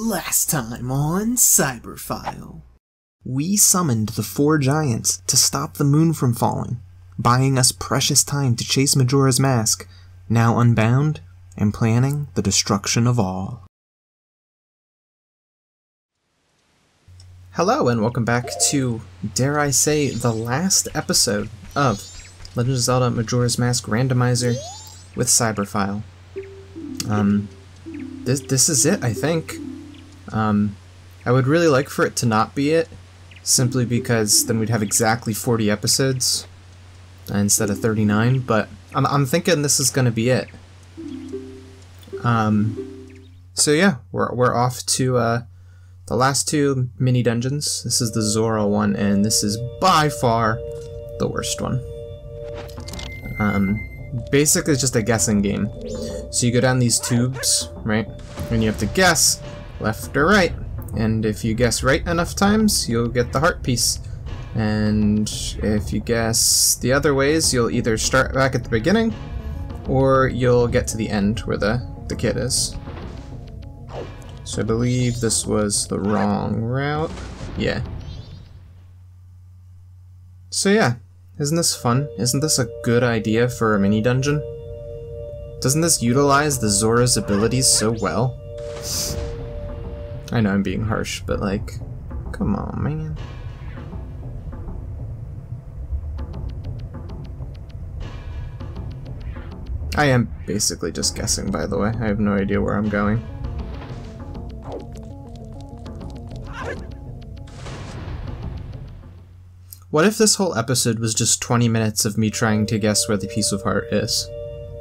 Last time on Cyberphile, we summoned the four giants to stop the moon from falling, buying us precious time to chase Majora's Mask, now unbound and planning the destruction of all. Hello and welcome back to, dare I say, the last episode of Legend of Zelda Majora's Mask Randomizer with Cyberphile. This is it, I think. I would really like for it to not be it, simply because then we'd have exactly 40 episodes instead of 39, but I'm thinking this is gonna be it. So yeah, we're off to the last two mini dungeons. This is the Zora one, and this is by far the worst one. Basically it's just a guessing game. So you go down these tubes, right, and you have to guess left or right, and if you guess right enough times, you'll get the heart piece, and if you guess the other ways, you'll either start back at the beginning, or you'll get to the end where the kid is. So I believe this was the wrong route. Yeah. So yeah, isn't this fun? Isn't this a good idea for a mini dungeon? Doesn't this utilize the Zora's abilities so well? I know I'm being harsh, but like, come on, man. I am basically just guessing, by the way. I have no idea where I'm going. What if this whole episode was just 20 minutes of me trying to guess where the piece of heart is,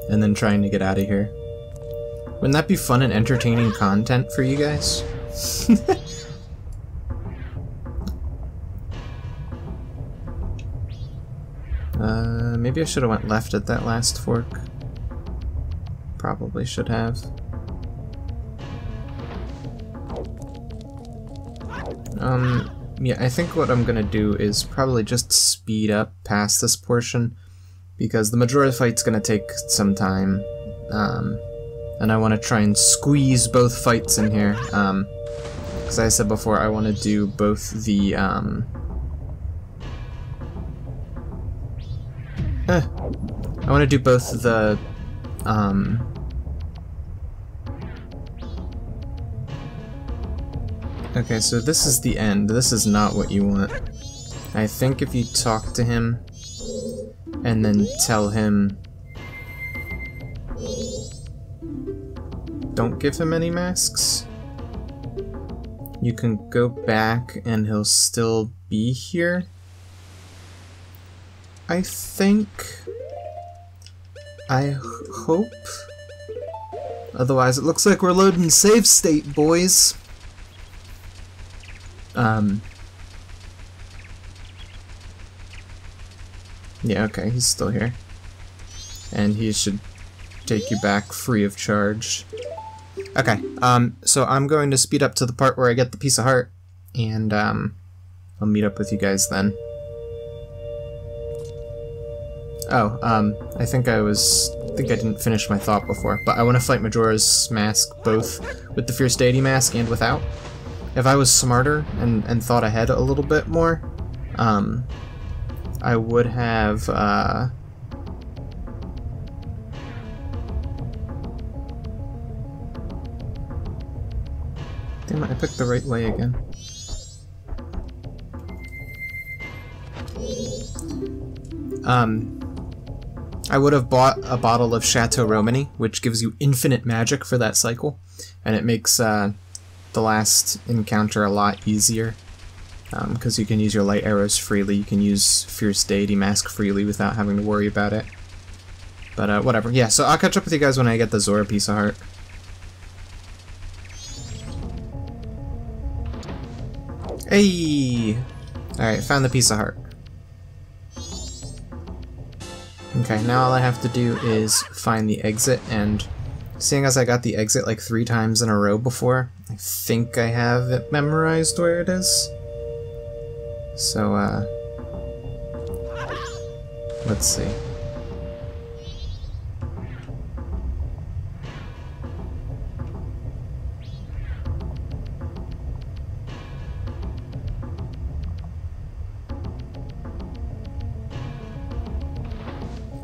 and then trying to get out of here? Wouldn't that be fun and entertaining content for you guys? Maybe I should have went left at that last fork. Probably should have. Yeah, I think what I'm gonna do is probably just speed up past this portion, because the Majora fight's gonna take some time, and I want to try and squeeze both fights in here, because I said before I want to do both the, I want to do both the, okay, so this is the end. This is not what you want. I think if you talk to him, and then tell him, don't give him any masks, you can go back and he'll still be here, I think. I hope. Otherwise, it looks like we're loading save state, boys. Yeah, okay, he's still here. And he should take you back free of charge. Okay, so I'm going to speed up to the part where I get the piece of heart, and I'll meet up with you guys then. Oh, I think I didn't finish my thought before, but I want to fight Majora's Mask both with the Fierce Deity Mask and without. If I was smarter and thought ahead a little bit more, I would have, damn it, I picked the right way again. I would have bought a bottle of Chateau Romani, which gives you infinite magic for that cycle, and it makes the last encounter a lot easier, because you can use your light arrows freely, you can use Fierce Deity Mask freely without having to worry about it. But whatever, yeah, so I'll catch up with you guys when I get the Zora piece of heart. Hey! Alright, found the piece of heart. Okay, now all I have to do is find the exit, and seeing as I got the exit like 3 times in a row before, I think I have it memorized where it is. So, let's see.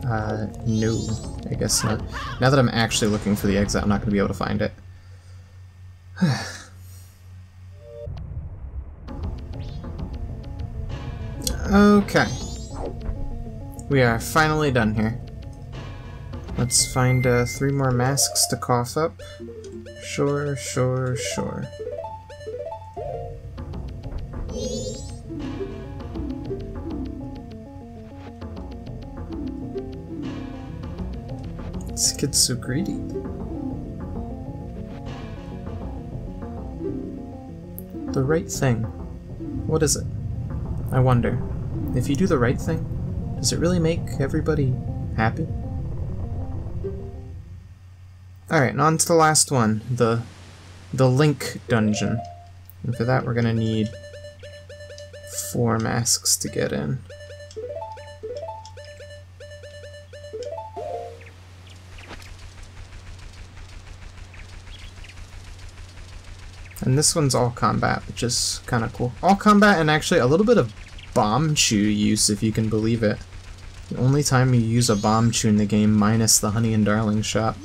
No, I guess not. Now that I'm actually looking for the exit, I'm not going to be able to find it. Okay. We are finally done here. Let's find 3 more masks to cough up. Sure, sure, sure. This kid's so greedy. The right thing. What is it? I wonder. If you do the right thing, does it really make everybody happy? Alright, and on to the last one, the Link dungeon. And for that we're gonna need 4 masks to get in. And this one's all combat, which is kind of cool. All combat and actually a little bit of bomb chew use, if you can believe it. The only time you use a bomb chew in the game, minus the Honey and Darling shop.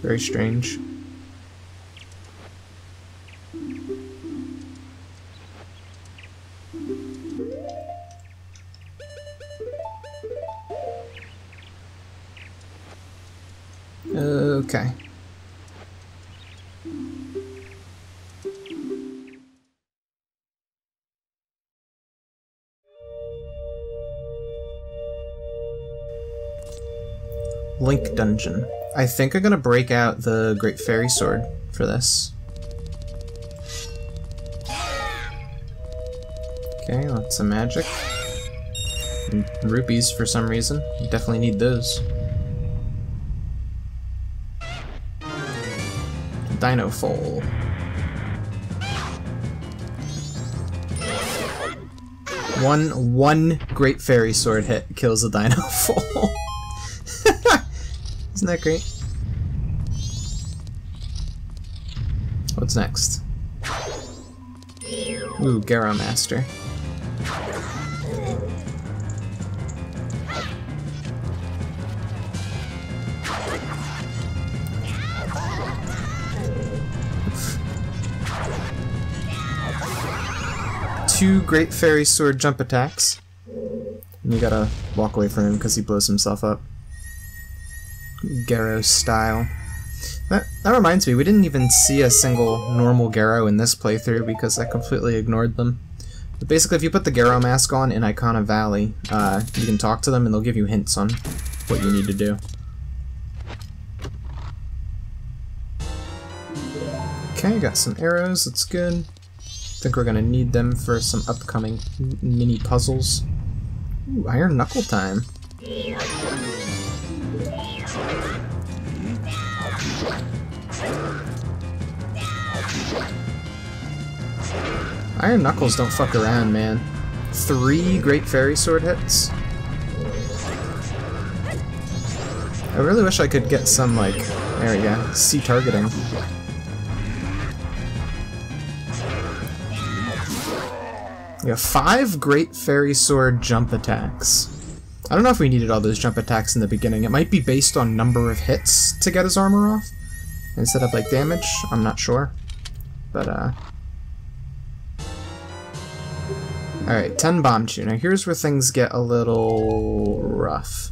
Very strange. Okay. Link dungeon. I think I'm gonna break out the Great Fairy Sword for this. Okay, lots of magic. And rupees for some reason. You definitely need those. Dinofole. One Great Fairy Sword hit kills a Dinofole. Isn't that great? What's next? Ooh, Garo Master. Two Great Fairy Sword jump attacks. And you gotta walk away from him because he blows himself up. Garo style. That reminds me, we didn't even see a single normal Garo in this playthrough because I completely ignored them. But basically, if you put the Garo mask on in Icona Valley, you can talk to them and they'll give you hints on what you need to do. Okay, got some arrows, that's good. I think we're gonna need them for some upcoming mini puzzles. Ooh, Iron Knuckle time. Iron Knuckles don't fuck around, man. 3 Great Fairy Sword hits. I really wish I could get some, like, there we go, C-targeting. We have 5 Great Fairy Sword jump attacks. I don't know if we needed all those jump attacks in the beginning. It might be based on number of hits to get his armor off, instead of, like, damage. I'm not sure. But, Alright, 10 bomb chew. Now here's where things get a little rough.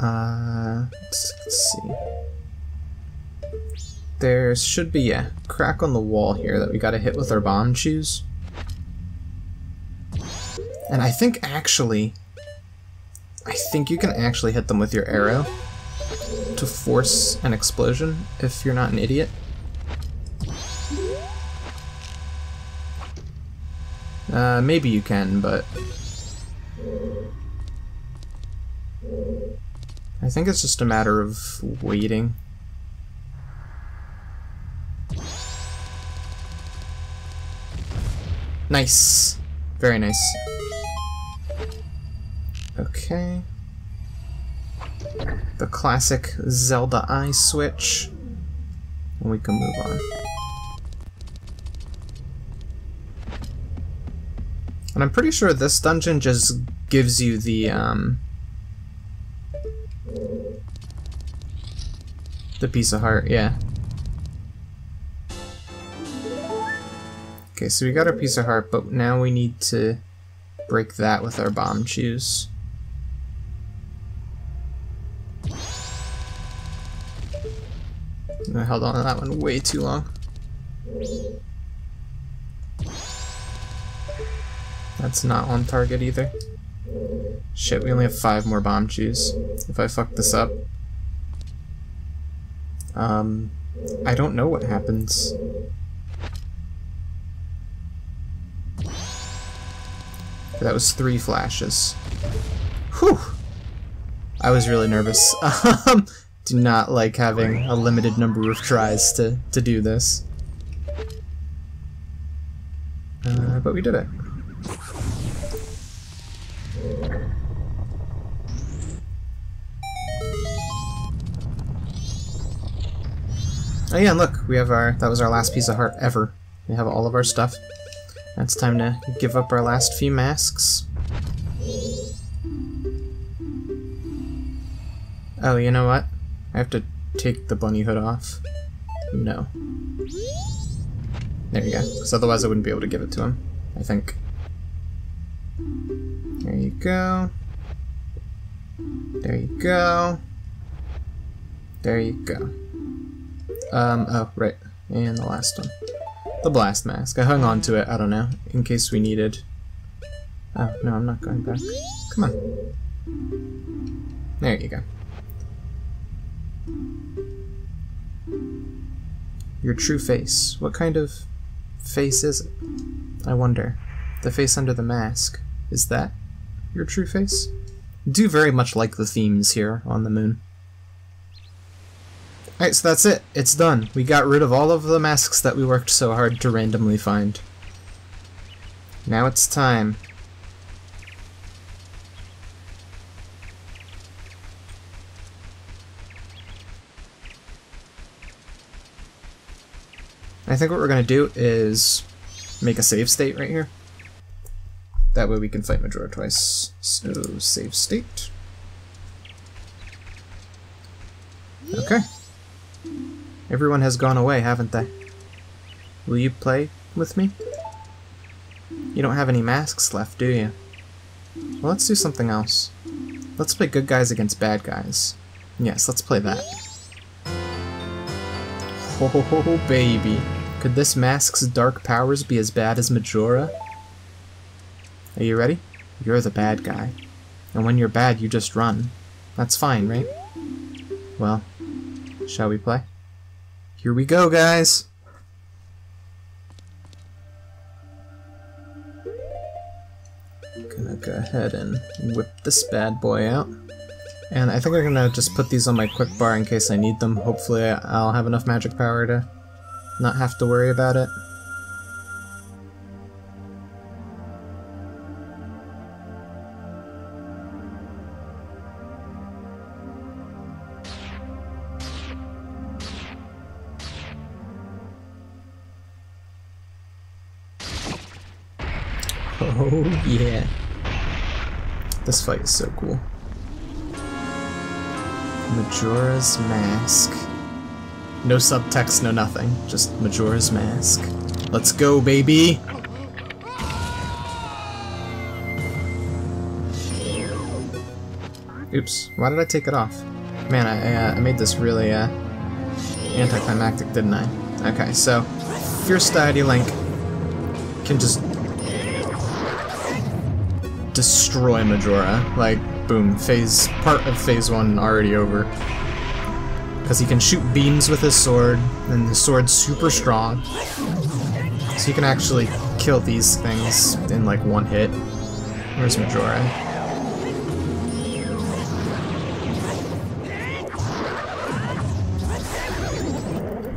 Let's see. There should be a crack on the wall here that we gotta hit with our bomb chews. And I think actually, you can actually hit them with your arrow to force an explosion if you're not an idiot. Maybe you can, but I think it's just a matter of waiting. Nice. Very nice. Okay. The classic Zelda eye switch. And we can move on. And I'm pretty sure this dungeon just gives you the piece of heart, yeah. Okay, so we got our piece of heart, but now we need to break that with our bomb shoes. I held on to that one way too long. That's not on target either. Shit, we only have 5 more bomb chews. If I fuck this up, I don't know what happens. That was 3 flashes. Whew! I was really nervous. Do not like having a limited number of tries to do this. But we did it. Oh yeah, and look, we have our, that was our last piece of heart ever. We have all of our stuff. Now it's time to give up our last few masks. Oh, you know what? I have to take the bunny hood off. No. There you go, because otherwise I wouldn't be able to give it to him, I think. There you go. There you go. There you go. Oh, right. And the last one. The blast mask. I hung on to it, I don't know, in case we needed... Oh, no, I'm not going back. Come on. There you go. Your true face. What kind of face is it? I wonder. The face under the mask. Is that your true face? I do very much like the themes here on the moon. Alright, so that's it. It's done. We got rid of all of the masks that we worked so hard to randomly find. Now it's time. I think what we're going to do is make a save state right here. That way we can fight Majora twice. So, save state. Okay. Everyone has gone away, haven't they? Will you play with me? You don't have any masks left, do you? Well, let's do something else. Let's play good guys against bad guys. Yes, let's play that. Oh, baby. Could this mask's dark powers be as bad as Majora? Are you ready? You're the bad guy. And when you're bad, you just run. That's fine, right? Well, shall we play? Here we go, guys! I'm gonna go ahead and whip this bad boy out. And I think I'm gonna just put these on my quick bar in case I need them. Hopefully I'll have enough magic power to not have to worry about it. Oh yeah. This fight is so cool. Majora's Mask. No subtext, no nothing. Just Majora's Mask. Let's go, baby! Oops. Why did I take it off? Man, I made this really anticlimactic, didn't I? Okay, so Fierce Deity Link can just destroy Majora. Like, boom, part of phase 1 already over. Because he can shoot beams with his sword, and his sword's super strong. So you can actually kill these things in like one hit. Where's Majora?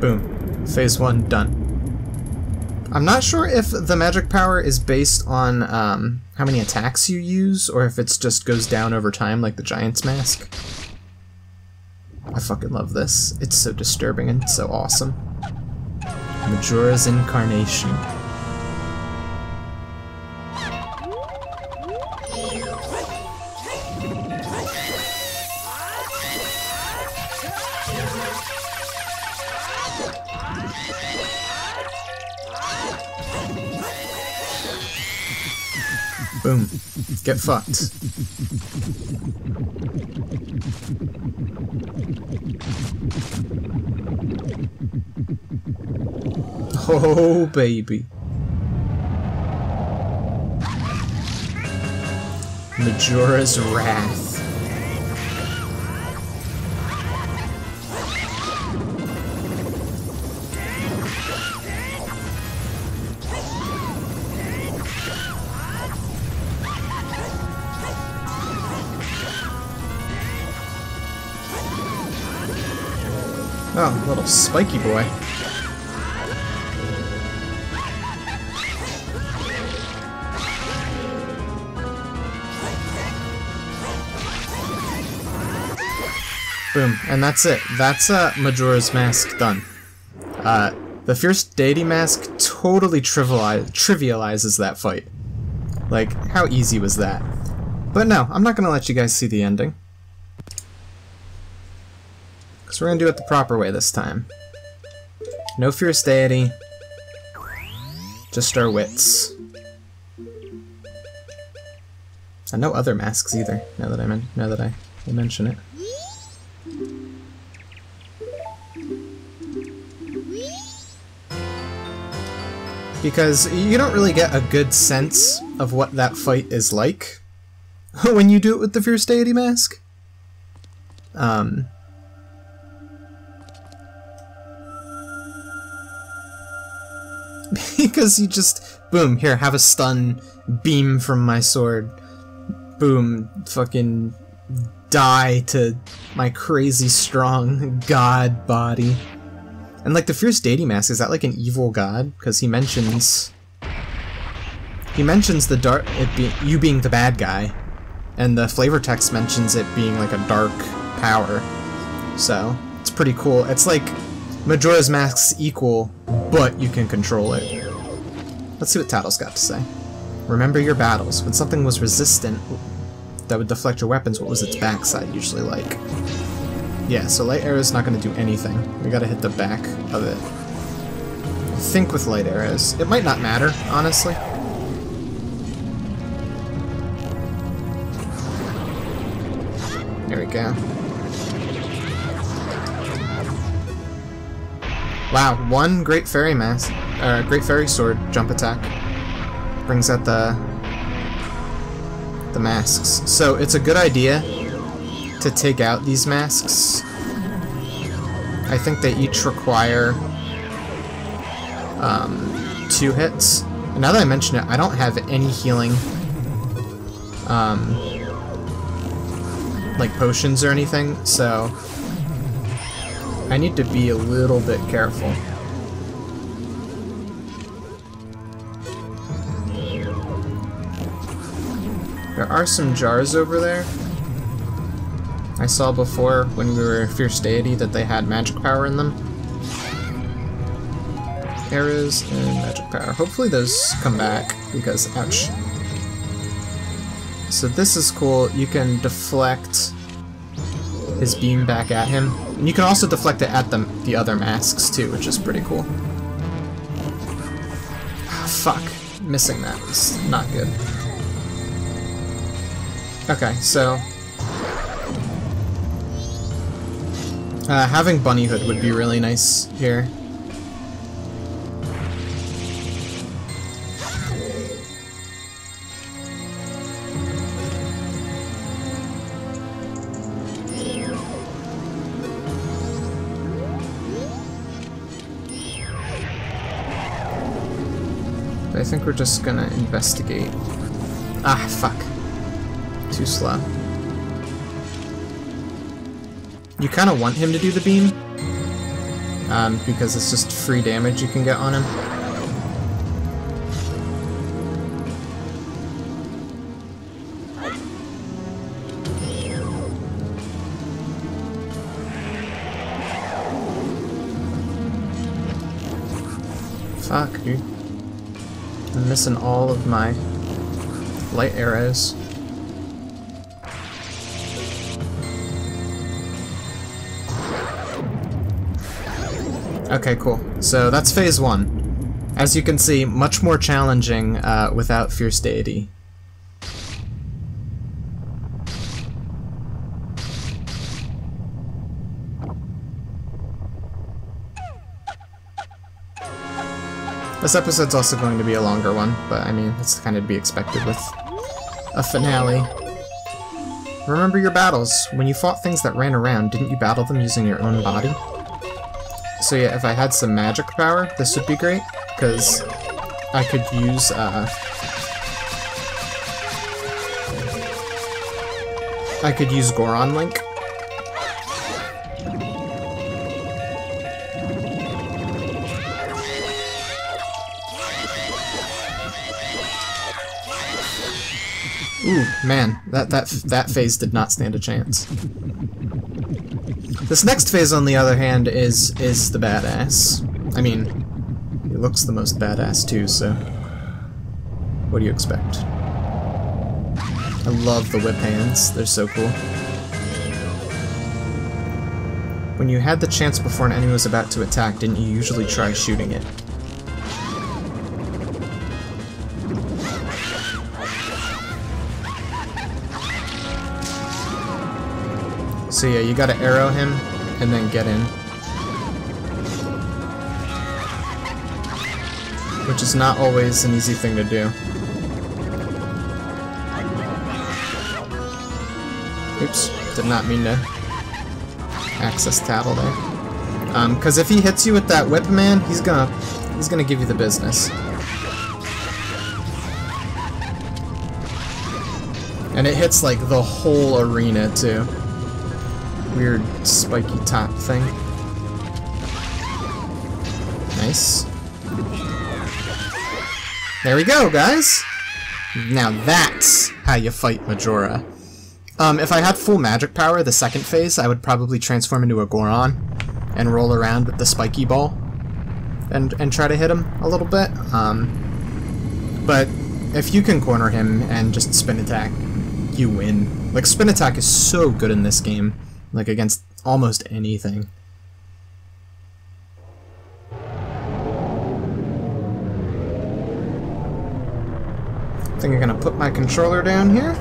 Boom. Phase 1 done. I'm not sure if the magic power is based on how many attacks you use, or if it's just goes down over time like the Giant's Mask. I fucking love this. It's so disturbing and so awesome. Majora's Incarnation. Boom. Get fucked. Oh, baby. Majora's Wrath. Oh, little spiky boy. Boom. And that's it. That's Majora's Mask done. The Fierce Deity Mask totally trivializes that fight. Like, how easy was that? But no, I'm not gonna let you guys see the ending. Because we're gonna do it the proper way this time. No Fierce Deity. Just our wits. And no other masks either, now that I mention it. Because you don't really get a good sense of what that fight is like when you do it with the Fierce Deity Mask. Because you just, boom, here, have a stun, beam from my sword, boom, fucking die to my crazy strong god body. And like the Fierce Deity Mask, is that like an evil god? Because he mentions the dark, you being the bad guy, and the flavor text mentions it being like a dark power. So it's pretty cool. It's like Majora's Mask's equal, but you can control it. Let's see what Tattle's got to say. Remember your battles. When something was resistant that would deflect your weapons, what was its backside usually like? Yeah, so light arrow's not going to do anything. We gotta hit the back of it. I think with light arrows. It might not matter, honestly. There we go. Wow, one Great Fairy Mask, Great Fairy Sword jump attack brings out the masks. So it's a good idea to take out these masks. I think they each require 2 hits. And now that I mention it, I don't have any healing like potions or anything, so I need to be a little bit careful. There are some jars over there. I saw before, when we were Fierce Deity, that they had magic power in them. Arrows and magic power. Hopefully those come back, because ouch. So this is cool, you can deflect his beam back at him. And you can also deflect it at the other masks too, which is pretty cool. Ah, fuck. Missing that was not good. Okay, so having Bunny Hood would be really nice here. But I think we're just gonna investigate. Ah, fuck. Too slow. You kind of want him to do the beam, because it's just free damage you can get on him. Fuck, dude. I'm missing all of my light arrows. Okay, cool. So that's phase one. As you can see, much more challenging without Fierce Deity. This episode's also going to be a longer one, but I mean, it's kind of to be expected with a finale. Remember your battles. When you fought things that ran around, didn't you battle them using your own body? So yeah, if I had some magic power, this would be great, because I could use, I could use Goron Link. Ooh, man, that phase did not stand a chance. This next phase, on the other hand, is the badass. I mean, he looks the most badass too, so what do you expect? I love the whip hands, they're so cool. When you had the chance before an enemy was about to attack, didn't you usually try shooting it? So yeah, you gotta arrow him, and then get in. Which is not always an easy thing to do. Oops, did not mean to access Tattle there. Cause if he hits you with that whip, man, he's gonna give you the business. And it hits, like, the whole arena, too. Weird spiky top thing. Nice. There we go, guys! Now that's how you fight Majora. If I had full magic power, the second phase, I would probably transform into a Goron and roll around with the spiky ball and try to hit him a little bit. But if you can corner him and just spin attack, you win. Like, spin attack is so good in this game. Like, against almost anything. I think I'm gonna put my controller down here.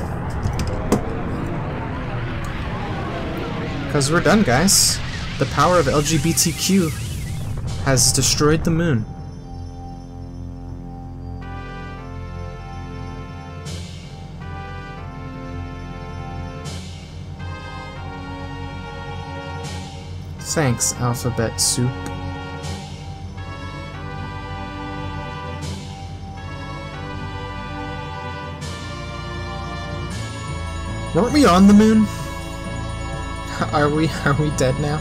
Because we're done, guys. The power of LGBTQ has destroyed the moon. Thanks, Alphabet Soup. Weren't we on the moon? Are we dead now?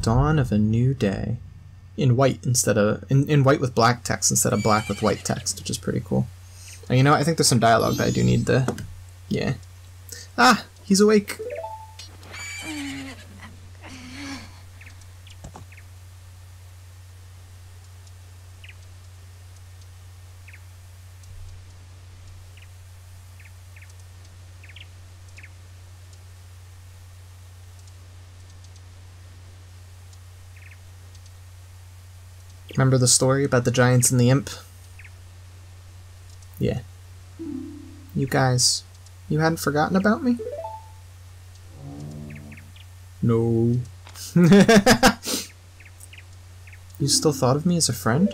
Dawn of a new day. In white instead of in white with black text instead of black with white text, which is pretty cool. And you know what? I think there's some dialogue that I do need to. Yeah. Ah, he's awake. Remember the story about the giants and the imp? Yeah. You guys, you hadn't forgotten about me? No. You still thought of me as a friend?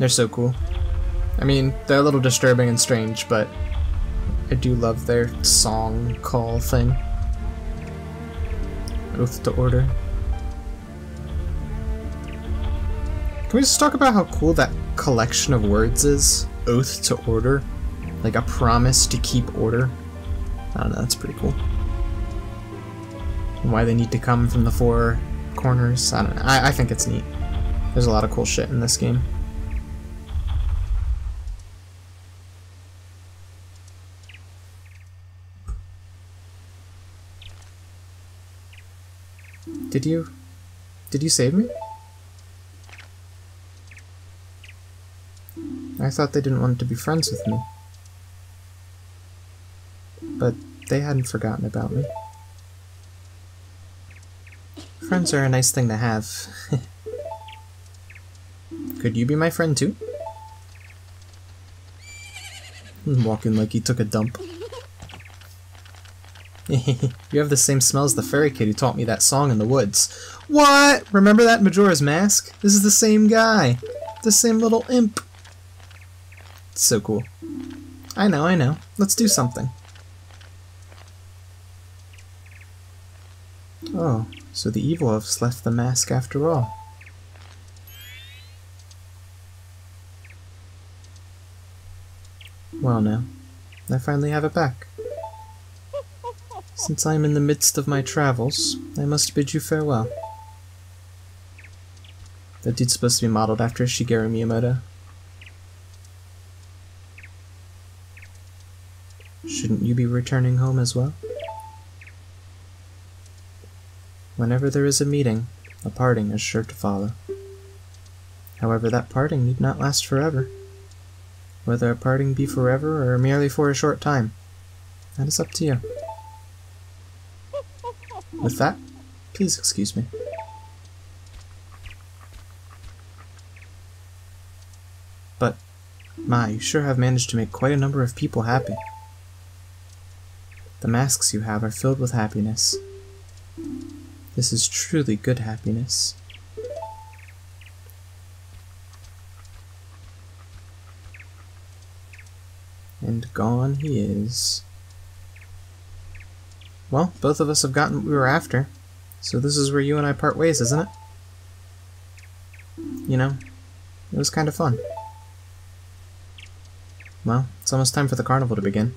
They're so cool. I mean, they're a little disturbing and strange, but I do love their song call thing. Oath to order. Can we just talk about how cool that collection of words is? Oath to order. Like a promise to keep order. I don't know, that's pretty cool. And why they need to come from the four corners. I don't know, I think it's neat. There's a lot of cool shit in this game. Did you save me? I thought they didn't want to be friends with me. But they hadn't forgotten about me. Friends are a nice thing to have. Could you be my friend too? Walking like he took a dump. You have the same smell as the fairy kid who taught me that song in the woods. What? Remember that Majora's Mask? This is the same guy. The same little imp. It's so cool. I know, I know. Let's do something. Oh, so the evil elves left the mask after all. Well now, I finally have it back. Since I am in the midst of my travels, I must bid you farewell. That dude's supposed to be modeled after Shigeru Miyamoto. Shouldn't you be returning home as well? Whenever there is a meeting, a parting is sure to follow. However, that parting need not last forever. Whether a parting be forever or merely for a short time, that is up to you. With that, please excuse me. But, my, you sure have managed to make quite a number of people happy. The masks you have are filled with happiness. This is truly good happiness. And gone he is. Well, both of us have gotten what we were after, so this is where you and I part ways, isn't it? You know, it was kind of fun. Well, it's almost time for the carnival to begin.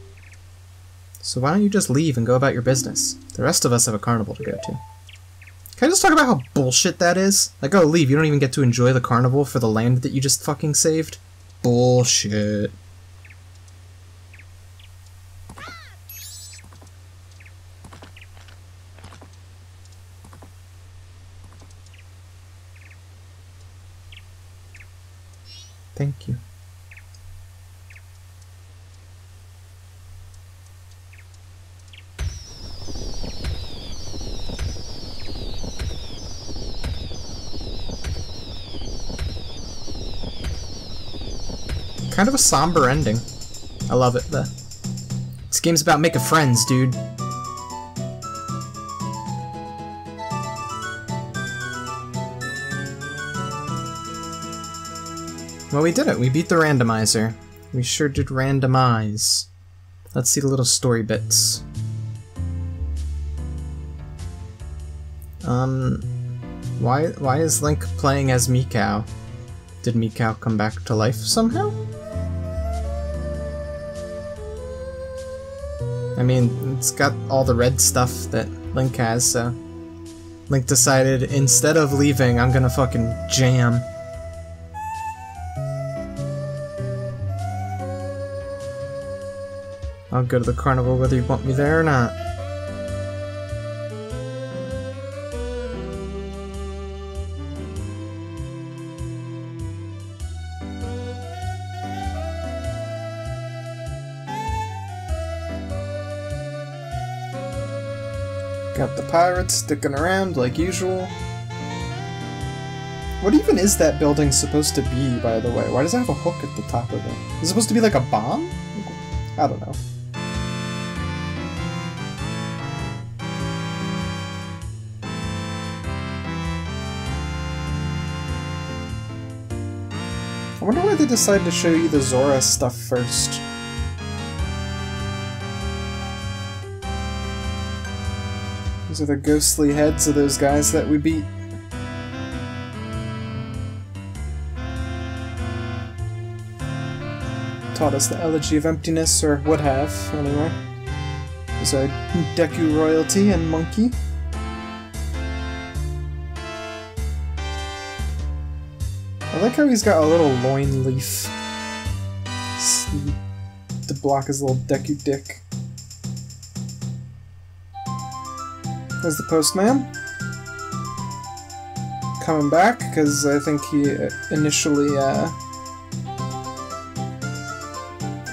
So why don't you just leave and go about your business? The rest of us have a carnival to go to. Can I just talk about how bullshit that is? Like, oh, leave, you don't even get to enjoy the carnival for the land that you just fucking saved? Bullshit. Thank you. Kind of a somber ending. I love it, though. This game's about making friends, dude. Well, we did it. We beat the randomizer. We sure did randomize. Let's see the little story bits. Why is Link playing as Mikau? Did Mikau come back to life somehow? I mean, it's got all the red stuff that Link has, so... Link decided, instead of leaving, I'm gonna fucking jam. I'll go to the carnival whether you want me there or not. Got the pirates sticking around like usual. What even is that building supposed to be, by the way? Why does it have a hook at the top of it? Is it supposed to be like a bomb? I don't know. I wonder why they decided to show you the Zora stuff first. These are the ghostly heads of those guys that we beat. Taught us the Elegy of Emptiness, or would have, anyway. There's a Deku royalty and monkey. I like how he's got a little loin leaf to block his little Deku dick. There's the postman. Coming back, because I think he initially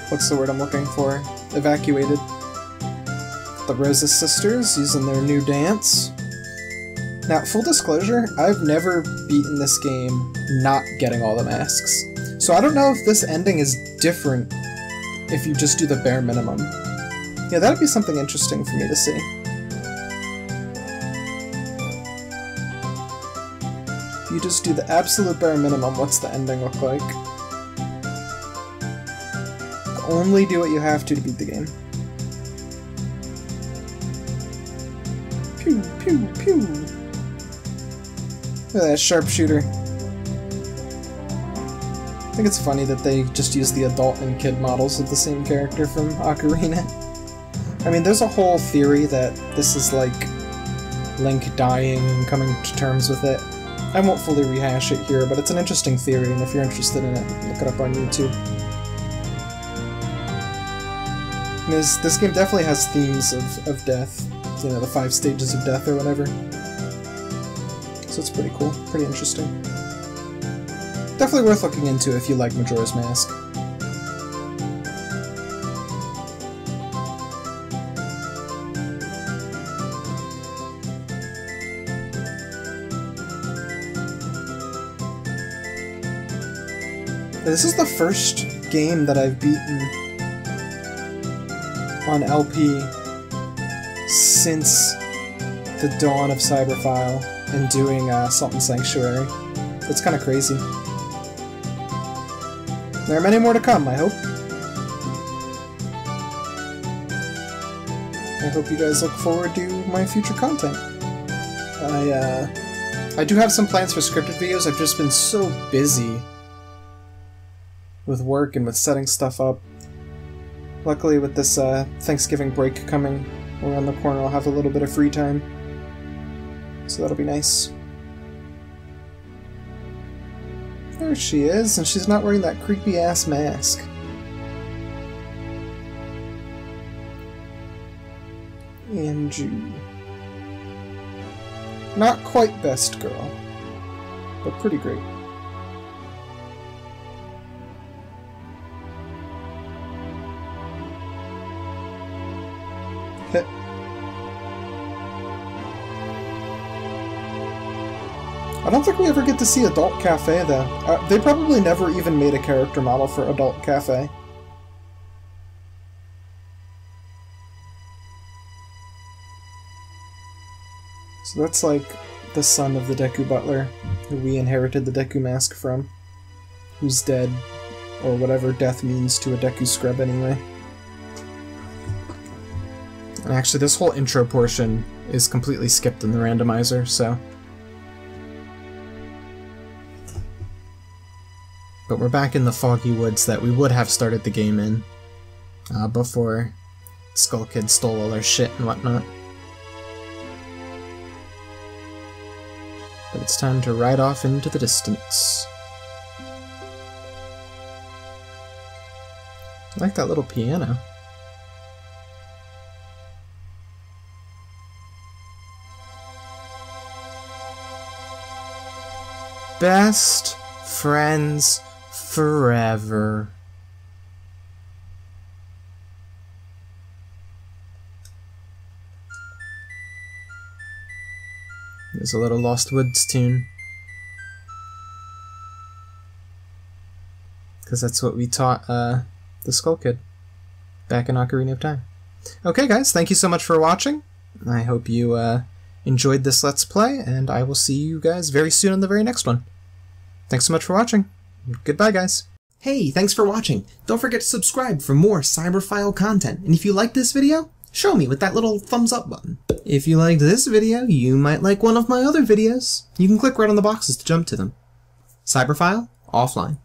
what's the word I'm looking for? Evacuated. The Rosa Sisters using their new dance. Now, full disclosure, I've never beaten this game not getting all the masks. So I don't know if this ending is different if you just do the bare minimum. Yeah, that'd be something interesting for me to see. If you just do the absolute bare minimum, what's the ending look like? Only do what you have to beat the game. Pew, pew, pew. Look at that sharpshooter. I think it's funny that they just use the adult and kid models of the same character from Ocarina. I mean, there's a whole theory that this is like Link dying and coming to terms with it. I won't fully rehash it here, but it's an interesting theory, and if you're interested in it, look it up on YouTube. And this game definitely has themes of death, you know, the 5 stages of death or whatever. So it's pretty cool, pretty interesting. Definitely worth looking into if you like Majora's Mask. Now, this is the first game that I've beaten on LP since the dawn of Cyberphile and doing Salt and Sanctuary. It's kind of crazy. There are many more to come, I hope. I hope you guys look forward to my future content. I do have some plans for scripted videos. I've just been so busy with work and with setting stuff up. Luckily, with this Thanksgiving break coming around the corner, I'll have a little bit of free time. So that'll be nice. There she is, and she's not wearing that creepy-ass mask. Anju. Not quite best girl, but pretty great. Heh. I don't think we ever get to see Adult Cafe, though. They probably never even made a character model for Adult Cafe. So that's like the son of the Deku Butler, who we inherited the Deku Mask from, who's dead, or whatever death means to a Deku scrub anyway. And actually, this whole intro portion is completely skipped in the randomizer, so... But we're back in the foggy woods that we would have started the game in before Skull Kid stole all our shit and whatnot. But it's time to ride off into the distance. I like that little piano. Best friends forever. There's a little Lost Woods tune. Because that's what we taught the Skull Kid back in Ocarina of Time. Okay guys, thank you so much for watching. I hope you enjoyed this Let's Play, and I will see you guys very soon in the very next one. Thanks so much for watching. Goodbye, guys. Hey, thanks for watching. Don't forget to subscribe for more Cyberphile content. And if you like this video, show me with that little thumbs up button. If you liked this video, you might like one of my other videos. You can click right on the boxes to jump to them. Cyberphile, offline.